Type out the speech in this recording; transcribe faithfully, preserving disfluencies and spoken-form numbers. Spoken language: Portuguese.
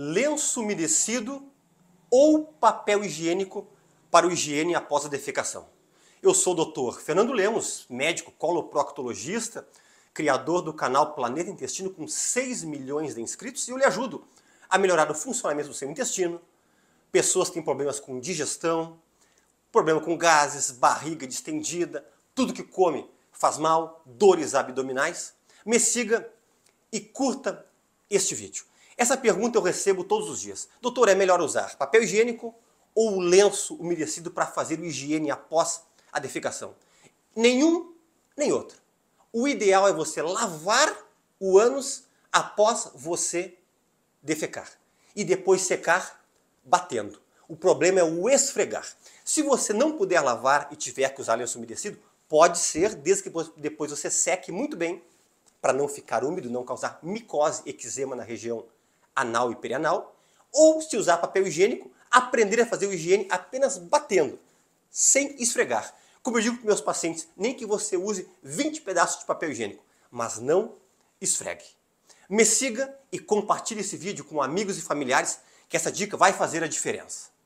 lenço umedecido ou papel higiênico para o higiene após a defecação. Eu sou o doutor Fernando Lemos, médico coloproctologista, criador do canal Planeta Intestino com seis milhões de inscritos, e eu lhe ajudo a melhorar o funcionamento do seu intestino. Pessoas que têm problemas com digestão, problema com gases, barriga distendida, tudo que come faz mal, dores abdominais. Me siga e curta este vídeo. Essa pergunta eu recebo todos os dias. Doutor, é melhor usar papel higiênico ou lenço umedecido para fazer o higiene após a defecação? Nenhum, nem outro. O ideal é você lavar o ânus após você defecar e depois secar batendo. O problema é o esfregar. Se você não puder lavar e tiver que usar lenço umedecido, pode ser, desde que depois você seque muito bem, para não ficar úmido, não causar micose, eczema na região anal e perianal. Ou, se usar papel higiênico, aprender a fazer o higiene apenas batendo, sem esfregar. Como eu digo para meus pacientes, nem que você use vinte pedaços de papel higiênico, mas não esfregue. Me siga e compartilhe esse vídeo com amigos e familiares, que essa dica vai fazer a diferença.